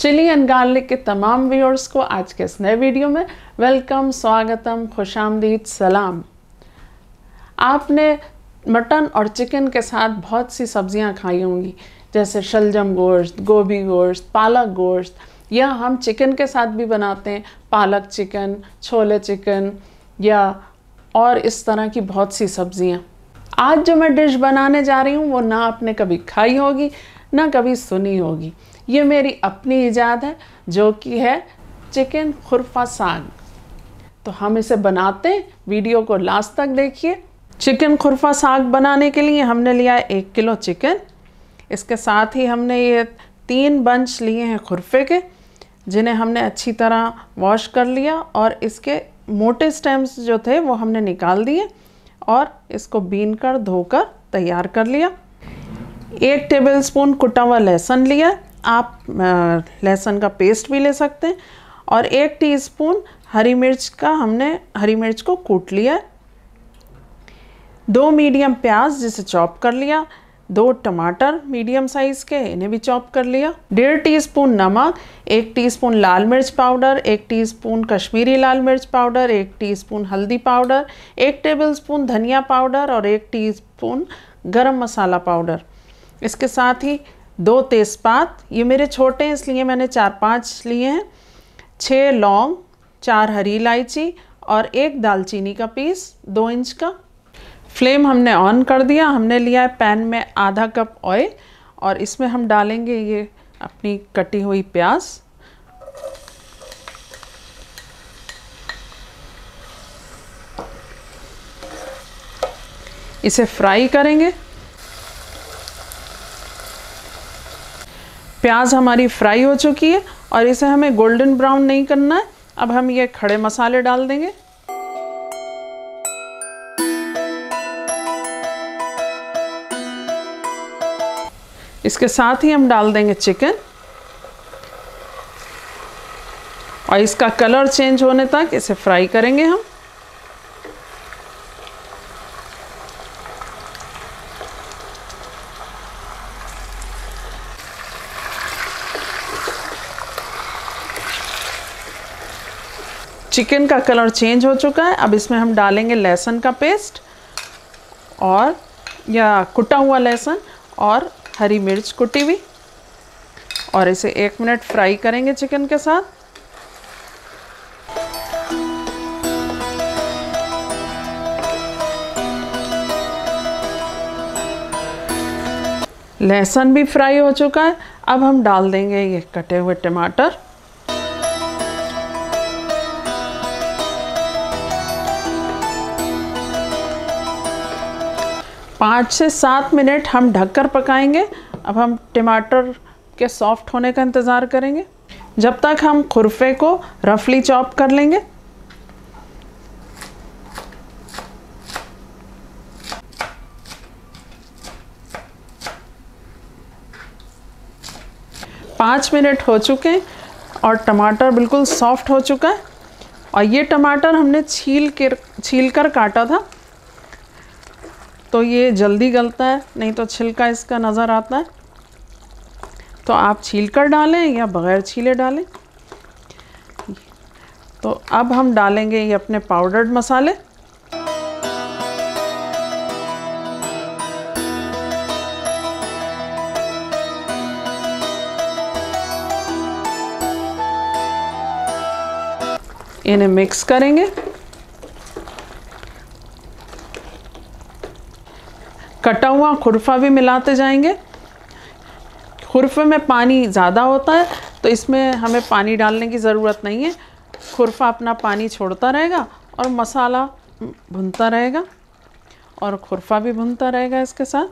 Chilli and garlic के तमाम viewers को आज के इस नए वीडियो में वेलकम, स्वागतम, खुशामदीद, सलाम। आपने मटन और चिकन के साथ बहुत सी सब्जियां खाई होंगी, जैसे शलजम गोश्त, गोभी गोश्त, पालक गोश्त, या हम चिकन के साथ भी बनाते हैं पालक चिकन, छोले चिकन या और इस तरह की बहुत सी सब्जियां। आज जो मैं डिश बनाने जा रही हूँ वो ना आपने कभी खाई होगी ना कभी सुनी होगी, ये मेरी अपनी ईजाद है जो कि है चिकन खुरफा साग। तो हम इसे बनाते हैं, वीडियो को लास्ट तक देखिए। चिकन खुरफा साग बनाने के लिए हमने लिया 1 किलो चिकन, इसके साथ ही हमने ये 3 बंच लिए हैं खुरफे के, जिन्हें हमने अच्छी तरह वॉश कर लिया और इसके मोटे स्टेम्स जो थे वो हमने निकाल दिए और इसको बीन कर धोकर तैयार कर लिया। 1 टेबलस्पून कुटा हुआ लहसुन लिया, आप लहसुन का पेस्ट भी ले सकते हैं, और 1 टीस्पून हरी मिर्च का, हमने हरी मिर्च को कूट लिया। 2 मीडियम प्याज जिसे चॉप कर लिया, 2 टमाटर मीडियम साइज़ के, इन्हें भी चॉप कर लिया। 1.5 टीस्पून नमक, 1 टीस्पून लाल मिर्च पाउडर, 1 टीस्पून कश्मीरी लाल मिर्च पाउडर, 1 टीस्पून हल्दी पाउडर, 1 टेबलस्पून धनिया पाउडर और 1 टीस्पून गरम मसाला पाउडर। इसके साथ ही 2 तेज़पात, ये मेरे छोटे हैं इसलिए मैंने 4-5 लिए हैं, 6 लौंग, 4 हरी इलायची और 1 दालचीनी का पीस 2 इंच का। फ्लेम हमने ऑन कर दिया। हमने लिया है पैन में आधा कप ऑयल और इसमें हम डालेंगे ये अपनी कटी हुई प्याज। इसे फ्राई करेंगे। प्याज हमारी फ्राई हो चुकी है और इसे हमें गोल्डन ब्राउन नहीं करना है। अब हम ये खड़े मसाले डाल देंगे। इसके साथ ही हम डाल देंगे चिकन और इसका कलर चेंज होने तक इसे फ्राई करेंगे हम। चिकन का कलर चेंज हो चुका है। अब इसमें हम डालेंगे लहसुन का पेस्ट और या कुटा हुआ लहसुन और हरी मिर्च कुटी हुई, और इसे 1 मिनट फ्राई करेंगे चिकन के साथ। लहसुन भी फ्राई हो चुका है। अब हम डाल देंगे ये कटे हुए टमाटर। पाँच से 7 मिनट हम ढककर पकाएंगे। अब हम टमाटर के सॉफ्ट होने का इंतज़ार करेंगे, जब तक हम खुरफे को रफली चॉप कर लेंगे। पाँच मिनट हो चुके हैं और टमाटर बिल्कुल सॉफ्ट हो चुका है, और ये टमाटर हमने छील कर काटा था, तो ये जल्दी गलता है, नहीं तो छिलका इसका नज़र आता है। तो आप छील कर डालें या बग़ैर छीले डालें। तो अब हम डालेंगे ये अपने पाउडर्ड मसाले। इन्हें मिक्स करेंगे। कटा हुआ खुरफा भी मिलाते जाएंगे। खुरफे में पानी ज़्यादा होता है, तो इसमें हमें पानी डालने की ज़रूरत नहीं है। खुरफा अपना पानी छोड़ता रहेगा और मसाला भुनता रहेगा और खुरफा भी भुनता रहेगा इसके साथ।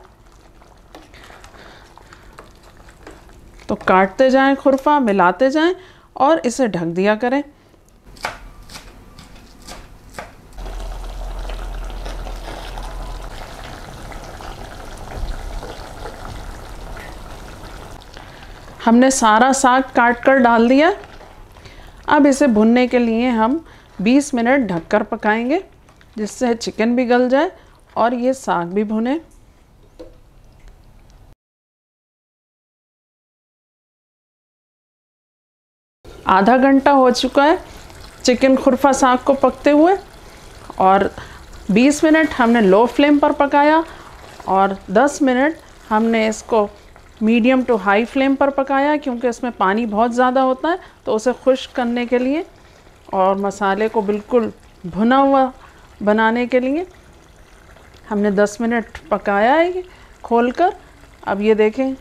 तो काटते जाएं खुरफा, मिलाते जाएं और इसे ढक दिया करें। हमने सारा साग काट कर डाल दिया। अब इसे भुनने के लिए हम 20 मिनट ढककर पकाएंगे, जिससे चिकन भी गल जाए और ये साग भी भुने। आधा घंटा हो चुका है चिकन खुरफा साग को पकते हुए, और 20 मिनट हमने लो फ्लेम पर पकाया और 10 मिनट हमने इसको मीडियम टू हाई फ्लेम पर पकाया, क्योंकि इसमें पानी बहुत ज़्यादा होता है तो उसे खुश्क करने के लिए और मसाले को बिल्कुल भुना हुआ बनाने के लिए हमने 10 मिनट पकाया है खोलकर। अब ये देखें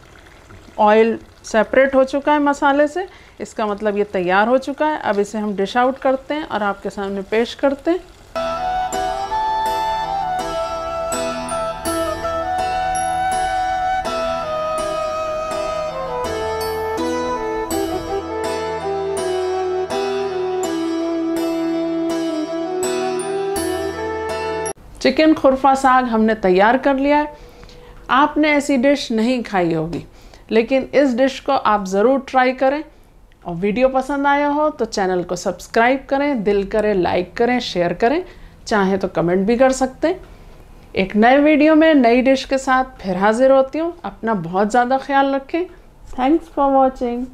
ऑयल सेपरेट हो चुका है मसाले से, इसका मतलब ये तैयार हो चुका है। अब इसे हम डिश आउट करते हैं और आपके सामने पेश करते हैं। चिकन खुरफा साग हमने तैयार कर लिया है। आपने ऐसी डिश नहीं खाई होगी, लेकिन इस डिश को आप ज़रूर ट्राई करें, और वीडियो पसंद आया हो तो चैनल को सब्सक्राइब करें, दिल करे लाइक करें, शेयर करें, चाहे तो कमेंट भी कर सकते हैं। एक नए वीडियो में नई डिश के साथ फिर हाजिर होती हूँ। अपना बहुत ज़्यादा ख्याल रखें। Thanks for watching.